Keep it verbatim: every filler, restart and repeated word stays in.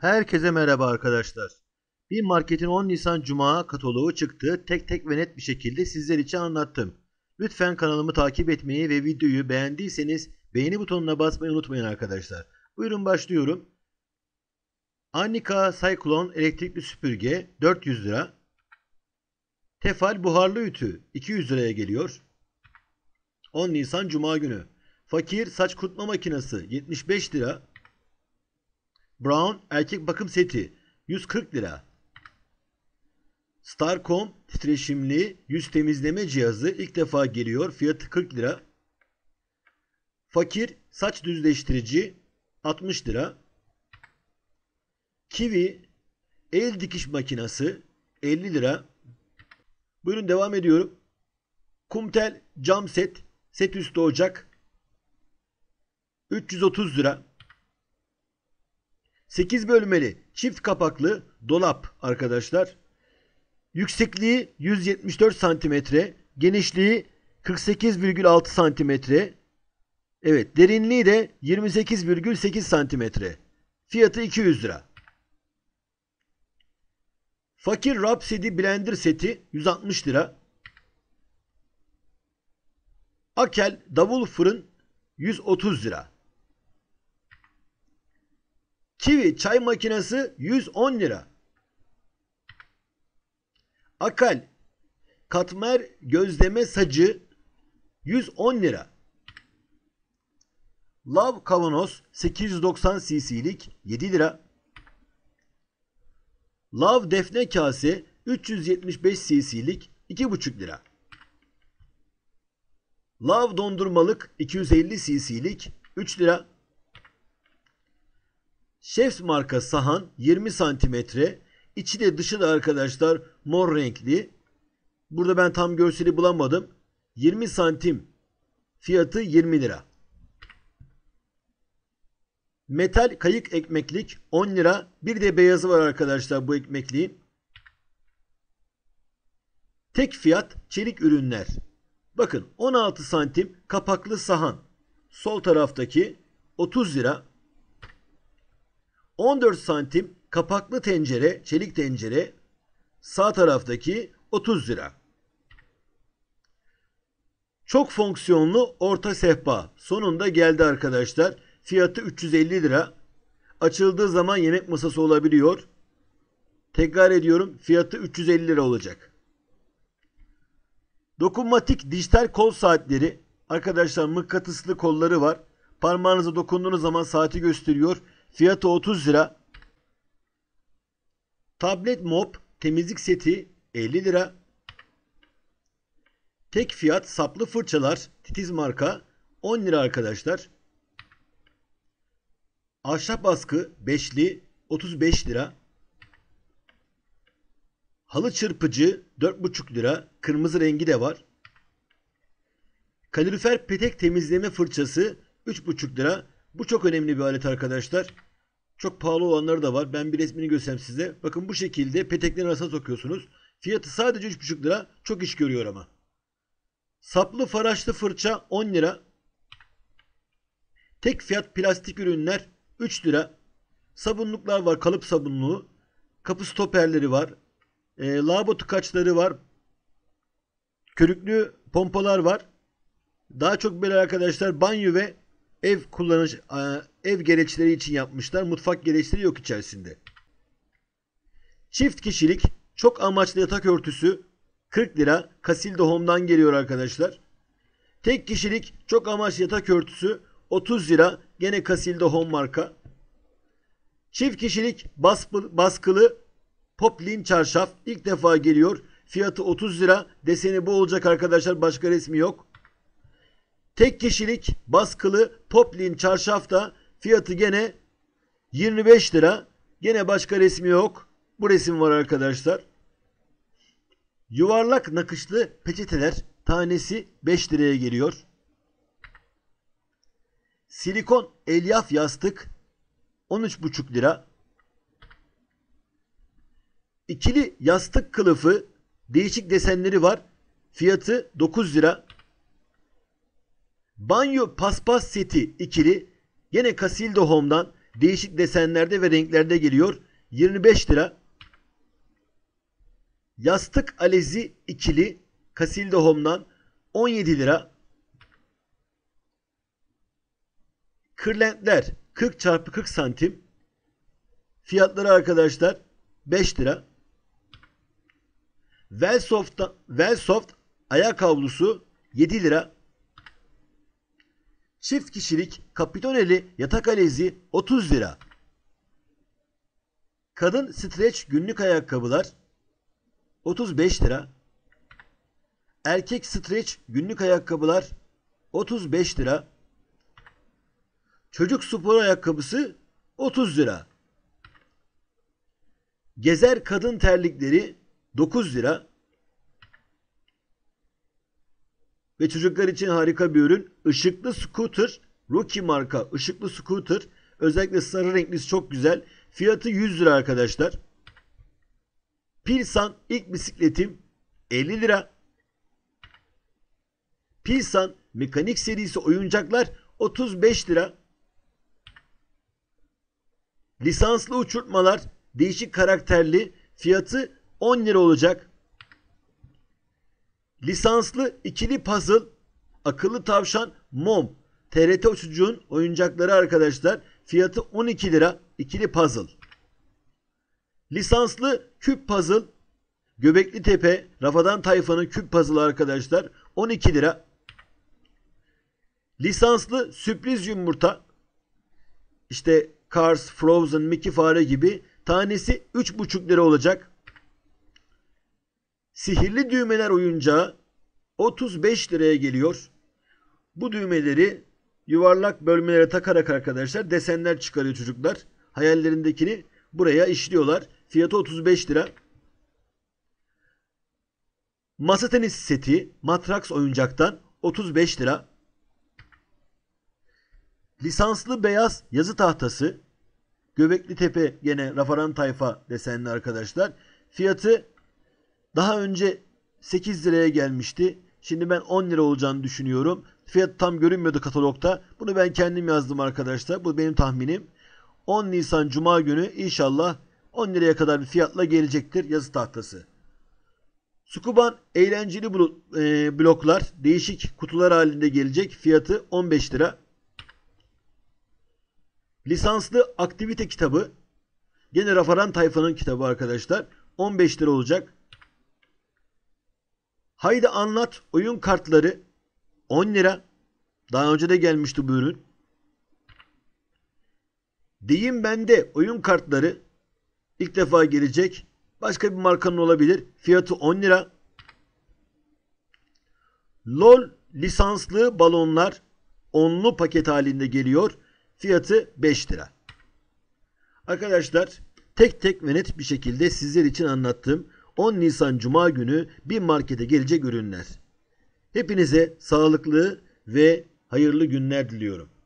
Herkese merhaba arkadaşlar. Bir marketin on Nisan Cuma kataloğu çıktı. Tek tek ve net bir şekilde sizler için anlattım. Lütfen kanalımı takip etmeyi ve videoyu beğendiyseniz beğeni butonuna basmayı unutmayın arkadaşlar. Buyurun başlıyorum. Annika Cyclone elektrikli süpürge dört yüz lira. Tefal buharlı ütü iki yüz liraya geliyor. on Nisan Cuma günü. Fakir saç kurutma makinesi yetmiş beş lira. Braun erkek bakım seti yüz kırk lira. Starcom titreşimli yüz temizleme cihazı ilk defa geliyor. Fiyatı kırk lira. Fakir saç düzleştirici altmış lira. Kiwi el dikiş makinesi elli lira. Buyurun devam ediyorum. Kumtel cam set, set üstü ocak üç yüz otuz lira. sekiz bölmeli çift kapaklı dolap arkadaşlar. Yüksekliği yüz yetmiş dört santimetre, genişliği kırk sekiz virgül altı santimetre. Evet, derinliği de yirmi sekiz virgül sekiz santimetre. Fiyatı iki yüz lira. Fakir Rhapsody blender seti yüz altmış lira. Akel davul fırın yüz otuz lira. Kiwi çay makinesi yüz on lira. Akal katmer gözleme sacı yüz on lira. Lav kavanoz sekiz yüz doksan cc'lik yedi lira. Lav defne kase üç yüz yetmiş beş cc'lik iki buçuk lira. Lav dondurmalık iki yüz elli cc'lik üç lira. Şef marka sahan yirmi santimetre, içi de dışı da arkadaşlar mor renkli. Burada ben tam görseli bulamadım. yirmi santim. Fiyatı yirmi lira. Metal kayık ekmeklik on lira. Bir de beyazı var arkadaşlar bu ekmekliğin. Tek fiyat çelik ürünler. Bakın on altı santim kapaklı sahan. Sol taraftaki otuz lira. on dört santim kapaklı tencere, çelik tencere, sağ taraftaki otuz lira. Çok fonksiyonlu orta sehpa sonunda geldi arkadaşlar. Fiyatı üç yüz elli lira. Açıldığı zaman yemek masası olabiliyor. Tekrar ediyorum, fiyatı üç yüz elli lira olacak. Dokunmatik dijital kol saatleri. Arkadaşlar mıknatıslı kolları var. Parmağınıza dokunduğunuz zaman saati gösteriyor. Fiyatı otuz lira. Tablet mop temizlik seti elli lira. Tek fiyat saplı fırçalar titiz marka on lira arkadaşlar. Ahşap askı beşli otuz beş lira. Halı çırpıcı dört buçuk lira. Kırmızı rengi de var. Kalorifer petek temizleme fırçası üç buçuk lira. Bu çok önemli bir alet arkadaşlar. Çok pahalı olanları da var. Ben bir resmini göstereyim size. Bakın bu şekilde peteklerin arasına sokuyorsunuz. Fiyatı sadece üç buçuk lira. Çok iş görüyor ama. Saplı faraşlı fırça on lira. Tek fiyat plastik ürünler üç lira. Sabunluklar var. Kalıp sabunluğu. Kapı stoperleri var. E, lavabo tıkaçları var. Körüklü pompalar var. Daha çok böyle arkadaşlar banyo ve Ev kullanış ev gereçleri için yapmışlar. Mutfak gereçleri yok içerisinde. Çift kişilik çok amaçlı yatak örtüsü kırk lira. Casilda Home'dan geliyor arkadaşlar. Tek kişilik çok amaçlı yatak örtüsü otuz lira. Gene Casilda Home marka. Çift kişilik baskı, baskılı poplin çarşaf ilk defa geliyor. Fiyatı otuz lira. Deseni bu olacak arkadaşlar. Başka resmi yok. Tek kişilik baskılı poplin çarşafta fiyatı gene yirmi beş lira. Gene başka resmi yok. Bu resim var arkadaşlar. Yuvarlak nakışlı peçeteler tanesi beş liraya geliyor. Silikon elyaf yastık on üç buçuk lira. İkili yastık kılıfı değişik desenleri var. Fiyatı dokuz lira. Banyo paspas seti ikili. Yine Casilda Home'dan değişik desenlerde ve renklerde geliyor. yirmi beş lira. Yastık alezi ikili Casilda Home'dan on yedi lira. Kırlentler kırk çarpı kırk santim. Fiyatları arkadaşlar beş lira. Velsoft, Velsoft ayak havlusu yedi lira. Çift kişilik Kapitoneli yatak alezi otuz lira. Kadın streç günlük ayakkabılar otuz beş lira. Erkek streç günlük ayakkabılar otuz beş lira. Çocuk spor ayakkabısı otuz lira. Gezer kadın terlikleri dokuz lira. Ve çocuklar için harika bir ürün. Işıklı scooter. Rookie marka ışıklı scooter. Özellikle sarı renklisi çok güzel. Fiyatı yüz lira arkadaşlar. Pilsan ilk bisikletim elli lira. Pilsan mekanik serisi oyuncaklar otuz beş lira. Lisanslı uçurtmalar değişik karakterli, fiyatı on lira olacak. Lisanslı ikili puzzle akıllı tavşan mom T R T uçucuğun oyuncakları arkadaşlar, fiyatı on iki lira ikili puzzle. Lisanslı küp puzzle Göbeklitepe Rafadan Tayfa'nın küp puzzle arkadaşlar on iki lira. Lisanslı sürpriz yumurta işte Cars, Frozen, Mickey fare gibi tanesi üç buçuk lira olacak. Sihirli düğmeler oyuncağı otuz beş liraya geliyor. Bu düğmeleri yuvarlak bölmelere takarak arkadaşlar desenler çıkarıyor çocuklar. Hayallerindekini buraya işliyorlar. Fiyatı otuz beş lira. Masa tenis seti Matrax oyuncaktan otuz beş lira. Lisanslı beyaz yazı tahtası Göbeklitepe gene Rafadan Tayfa desenli arkadaşlar. Fiyatı daha önce sekiz liraya gelmişti. Şimdi ben on lira olacağını düşünüyorum. Fiyat tam görünmüyordu katalogda. Bunu ben kendim yazdım arkadaşlar. Bu benim tahminim. on Nisan Cuma günü inşallah on liraya kadar bir fiyatla gelecektir yazı tahtası. Skuban eğlenceli bloklar değişik kutular halinde gelecek. Fiyatı on beş lira. Lisanslı aktivite kitabı gene Rafadan Tayfa'nın kitabı arkadaşlar on beş lira olacak. Haydi anlat oyun kartları on lira. Daha önce de gelmişti bu ürün. Deyim bende oyun kartları ilk defa gelecek. Başka bir markanın olabilir. Fiyatı on lira. LOL lisanslı balonlar onlu paket halinde geliyor. Fiyatı beş lira. Arkadaşlar tek tek ve net bir şekilde sizler için anlattığım on Nisan Cuma günü bir markete gelecek ürünler. Hepinize sağlıklı ve hayırlı günler diliyorum.